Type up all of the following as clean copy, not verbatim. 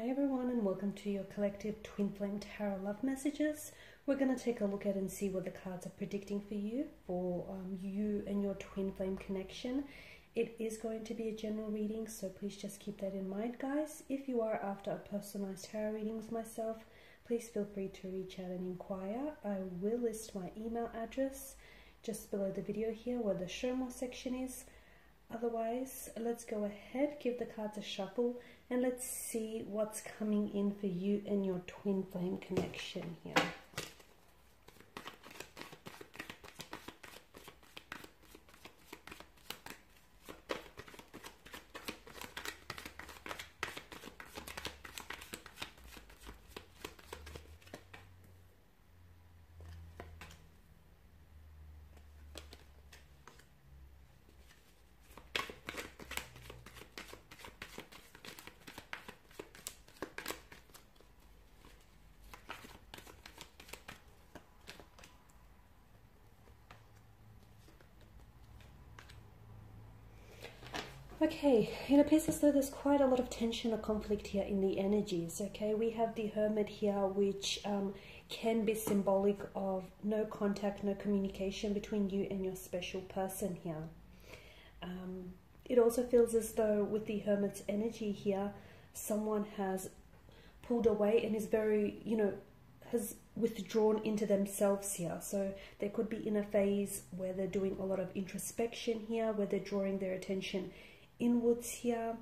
Hi everyone, and welcome to your collective Twin Flame Tarot Love Messages. We're going to take a look at and see what the cards are predicting for you, you and your Twin Flame connection. It is going to be a general reading, so please just keep that in mind, guys. If you are after a personalized tarot reading with myself, please feel free to reach out and inquire. I will list my email address just below the video here where the show more section is. Otherwise, let's go ahead, give the cards a shuffle, and let's see what's coming in for you and your Twin Flame connection here. Okay, it appears as though there's quite a lot of tension or conflict here in the energies, okay? We have the Hermit here, which can be symbolic of no contact, no communication between you and your special person here. It also feels as though with the Hermit's energy here, someone has pulled away and is very, has withdrawn into themselves here. So they could be in a phase where they're doing a lot of introspection here, where they're drawing their attention inwards here,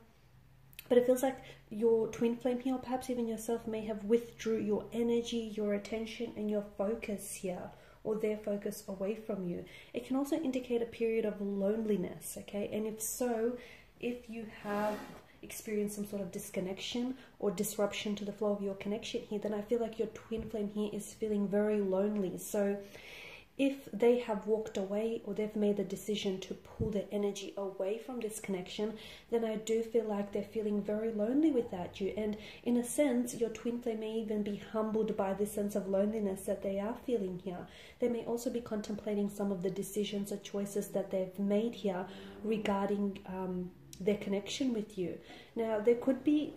but it feels like your twin flame here, or perhaps even yourself, may have withdrew your energy, your attention, and your focus here, or their focus away from you. It can also indicate a period of loneliness, okay? And if so, if you have experienced some sort of disconnection or disruption to the flow of your connection here, then I feel like your twin flame here is feeling very lonely. So if they have walked away or they've made the decision to pull their energy away from this connection, then I do feel like they're feeling very lonely without you. And in a sense, your twin flame may even be humbled by this sense of loneliness that they are feeling here. They may also be contemplating some of the decisions or choices that they've made here regarding their connection with you. Now, there could be...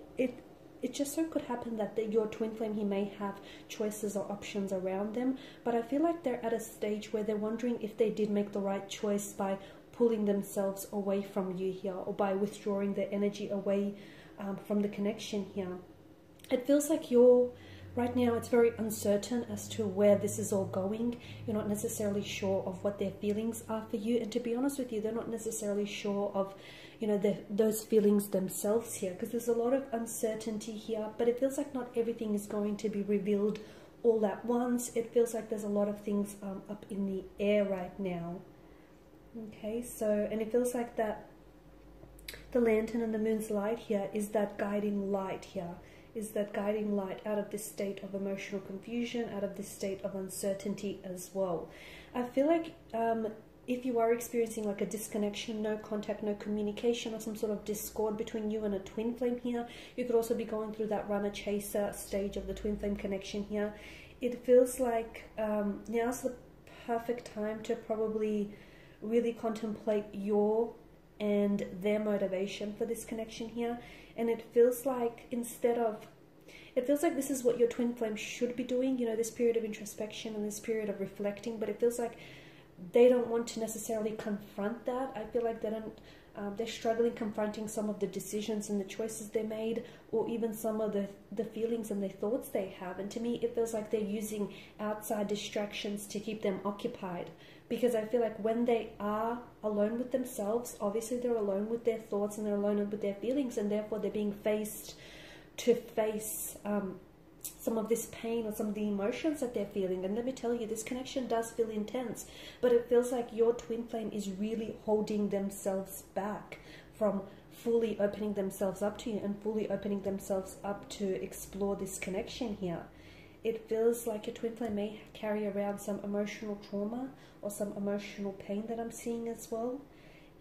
It just so could happen that your twin flame here may have choices or options around them, but I feel like they're at a stage where they're wondering if they did make the right choice by pulling themselves away from you here, or by withdrawing their energy away from the connection here. It feels like right now it's very uncertain as to where this is all going. You're not necessarily sure of what their feelings are for you, and to be honest with you, they're not necessarily sure of those feelings themselves here, because there's a lot of uncertainty here, but it feels like not everything is going to be revealed all at once. It feels like there's a lot of things up in the air right now. Okay, so, and it feels like that the lantern and the moon's light here is that guiding light here, is that guiding light out of this state of emotional confusion, out of this state of uncertainty as well. I feel like if you are experiencing like a disconnection, no contact, no communication, or some sort of discord between you and a twin flame here, you could also be going through that runner-chaser stage of the twin flame connection here. It feels like now's the perfect time to probably really contemplate your and their motivation for this connection here. And it feels like it feels like this is what your twin flame should be doing, this period of introspection and this period of reflecting, but it feels like they don't want to necessarily confront that. I feel like they don't, they're struggling confronting some of the decisions and the choices they made, or even some of the feelings and the thoughts they have. And to me, it feels like they're using outside distractions to keep them occupied, because I feel like when they are alone with themselves, obviously they're alone with their thoughts and they're alone with their feelings, and therefore they're being faced to face some of this pain or some of the emotions that they're feeling. And let me tell you, this connection does feel intense, but it feels like your twin flame is really holding themselves back from fully opening themselves up to you and fully opening themselves up to explore this connection here. It feels like your twin flame may carry around some emotional trauma or some emotional pain that I'm seeing as well.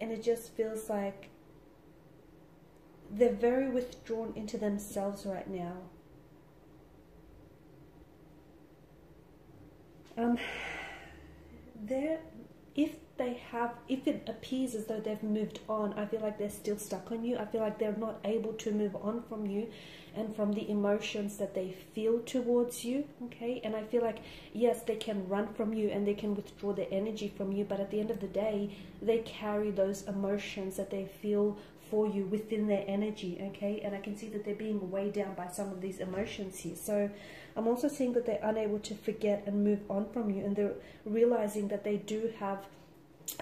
And it just feels like they're very withdrawn into themselves right now. They're if it appears as though they've moved on, I feel like they're still stuck on you. I feel like they're not able to move on from you and from the emotions that they feel towards you, okay? And I feel like, yes, they can run from you and they can withdraw their energy from you, but at the end of the day, they carry those emotions that they feel for you within their energy, okay? And I can see that they're being weighed down by some of these emotions here. So I'm also seeing that they're unable to forget and move on from you, and they're realizing that they do have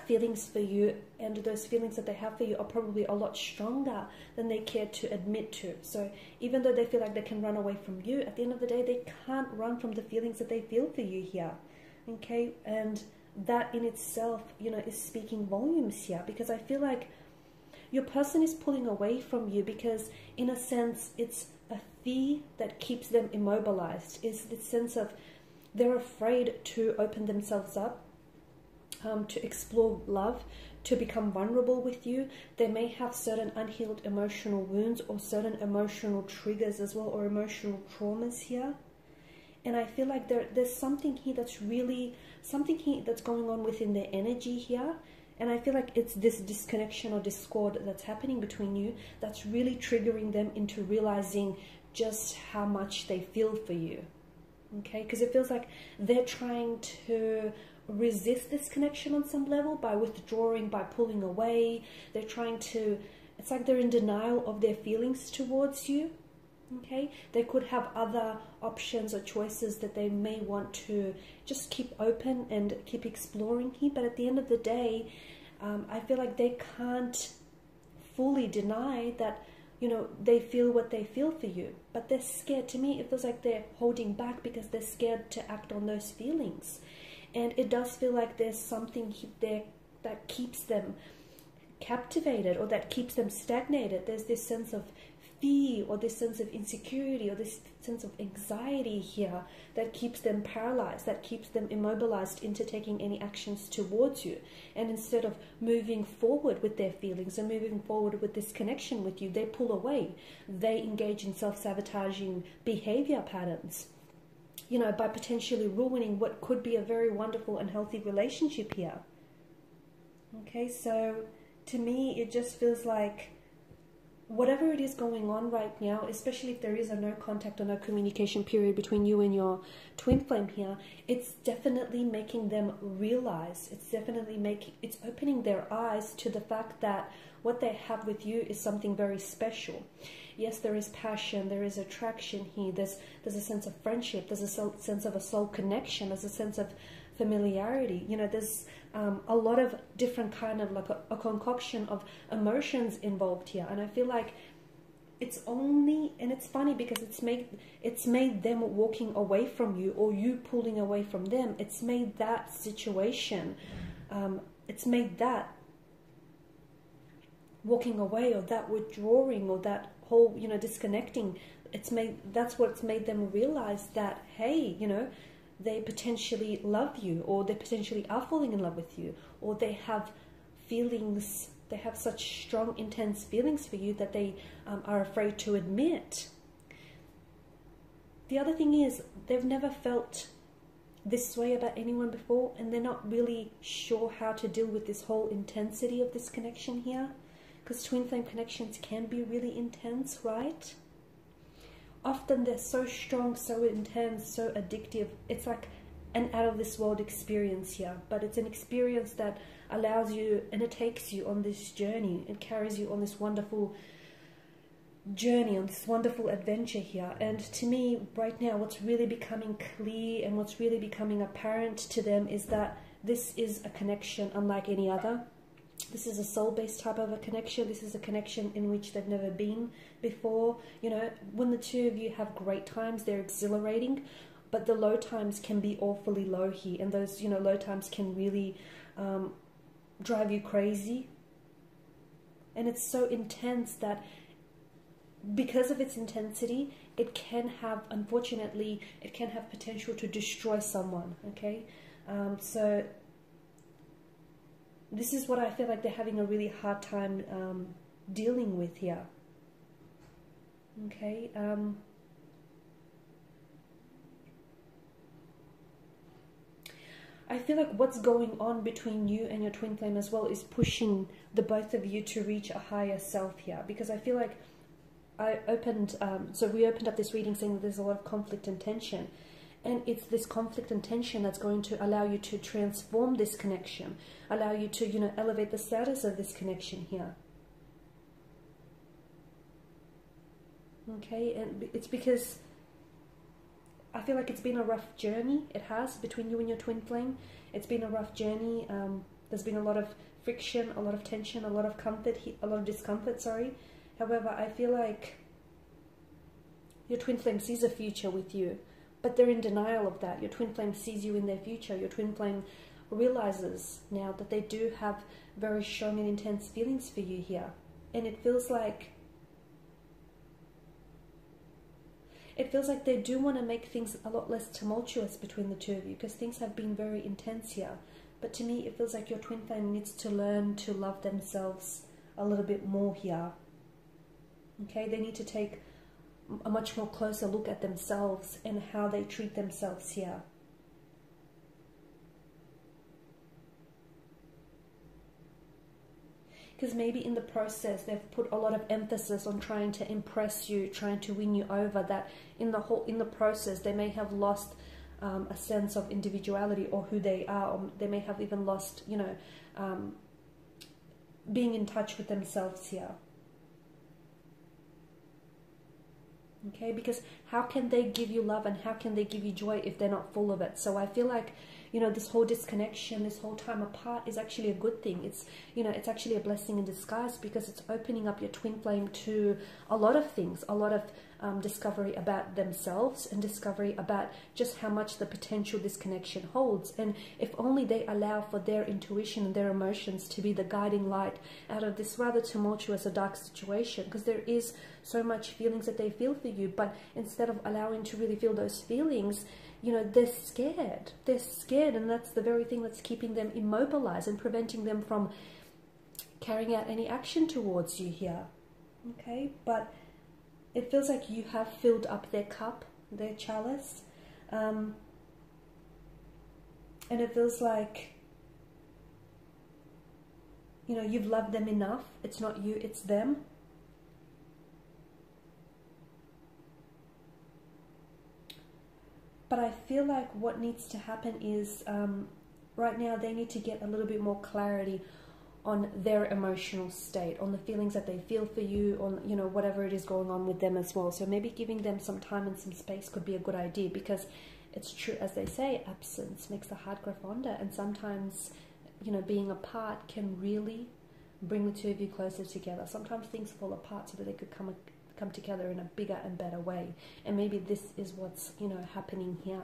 feelings for you, and those feelings that they have for you are probably a lot stronger than they care to admit to. So even though they feel like they can run away from you, at the end of the day, they can't run from the feelings that they feel for you here, okay? And that in itself, you know, is speaking volumes here, because I feel like your person is pulling away from you because, in a sense, it's a fear that keeps them immobilized. It's the sense of they're afraid to open themselves up, to explore love, to become vulnerable with you. They may have certain unhealed emotional wounds or certain emotional triggers as well, or emotional traumas here. And I feel like there's something here that's really, something here that's going on within their energy here. And I feel like it's this disconnection or discord that's happening between you that's really triggering them into realizing just how much they feel for you, okay? Because it feels like they're trying to resist this connection on some level by withdrawing, by pulling away. They're trying to, it's like they're in denial of their feelings towards you, okay? They could have other options or choices that they may want to just keep open and keep exploring here, but at the end of the day, I feel like they can't fully deny that, you know, they feel what they feel for you, but they're scared. To me, it feels like they're holding back because they're scared to act on those feelings, and it does feel like there's something there that keeps them captivated or that keeps them stagnated. There's this sense of fear or this sense of insecurity or this sense of anxiety here that keeps them paralyzed, that keeps them immobilized into taking any actions towards you. And instead of moving forward with their feelings and moving forward with this connection with you, they pull away. They engage in self-sabotaging behavior patterns, you know, by potentially ruining what could be a very wonderful and healthy relationship here. Okay, so to me, it just feels like whatever it is going on right now, especially if there is a no contact or no communication period between you and your twin flame here, it's definitely making them realize, it's definitely making, it's opening their eyes to the fact that what they have with you is something very special. Yes, there is passion, there is attraction here, there's a sense of friendship, there's a sense of a soul connection, there's a sense of familiarity, you know, there's a lot of different kind of like a concoction of emotions involved here. And I feel like it's only, and it's funny because it's made them walking away from you or you pulling away from them. It's made that situation, it's made that walking away or that withdrawing or that whole, you know, disconnecting, it's made, that's what's made them realize that, hey, you know, they potentially love you, or they potentially are falling in love with you, or they have feelings, they have such strong, intense feelings for you that they are afraid to admit. The other thing is, they've never felt this way about anyone before, and they're not really sure how to deal with this whole intensity of this connection here, because twin flame connections can be really intense, right? Often they're so strong, so intense, so addictive. It's like an out-of-this-world experience here. But it's an experience that allows you, and it takes you on this journey. It carries you on this wonderful journey, on this wonderful adventure here. And to me, right now, what's really becoming clear and what's really becoming apparent to them is that this is a connection unlike any other. This is a soul-based type of a connection. This is a connection in which they've never been before. You know, when the two of you have great times, they're exhilarating, but the low times can be awfully low here. And those, you know, low times can really drive you crazy. And it's so intense that because of its intensity, it can have, unfortunately, it can have potential to destroy someone, okay? So this is what I feel like they're having a really hard time dealing with here. Okay. I feel like what's going on between you and your twin flame as well is pushing the both of you to reach a higher self here, because I feel like I opened, so we opened up this reading saying that there's a lot of conflict and tension, and it's this conflict and tension that's going to allow you to transform this connection, allow you to, you know, elevate the status of this connection here. Okay, and it's because I feel like it's been a rough journey, it has, between you and your twin flame. It's been a rough journey, there's been a lot of friction, a lot of tension, a lot of discomfort, sorry. However, I feel like your twin flame sees a future with you, but they're in denial of that. Your twin flame sees you in their future. Your twin flame realizes now that they do have very strong and intense feelings for you here. And it feels like they do want to make things a lot less tumultuous between the two of you, because things have been very intense here. But to me, it feels like your twin flame needs to learn to love themselves a little bit more here. Okay, they need to take a much more closer look at themselves and how they treat themselves here. Because maybe in the process they've put a lot of emphasis on trying to impress you, trying to win you over, that in the process they may have lost a sense of individuality or who they are, or they may have even lost, you know, being in touch with themselves here. Okay, because how can they give you love and how can they give you joy if they're not full of it? So I feel like, you know, this whole disconnection, this whole time apart is actually a good thing. It's, you know, it's actually a blessing in disguise, because it's opening up your twin flame to a lot of things, a lot of discovery about themselves and discovery about just how much the potential this connection holds. And if only they allow for their intuition and their emotions to be the guiding light out of this rather tumultuous or dark situation, because there is so much feelings that they feel for you, but instead of allowing to really feel those feelings, you know, they're scared, and that's the very thing that's keeping them immobilized and preventing them from carrying out any action towards you here. Okay, but it feels like you have filled up their cup, their chalice, and it feels like, you know, you've loved them enough. It's not you, it's them. But I feel like what needs to happen is, right now they need to get a little bit more clarity on their emotional state, on the feelings that they feel for you, on, you know, whatever it is going on with them as well. So maybe giving them some time and some space could be a good idea, because it's true, as they say, absence makes the heart grow fonder. And sometimes, you know, being apart can really bring the two of you closer together. Sometimes things fall apart so that they could come together in a bigger and better way, and maybe this is what's, you know, happening here.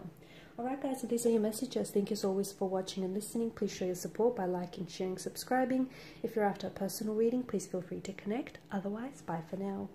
Alright guys, so these are your messages. Thank you as always for watching and listening. Please show your support by liking, sharing, subscribing. If you're after a personal reading, please feel free to connect. Otherwise, bye for now.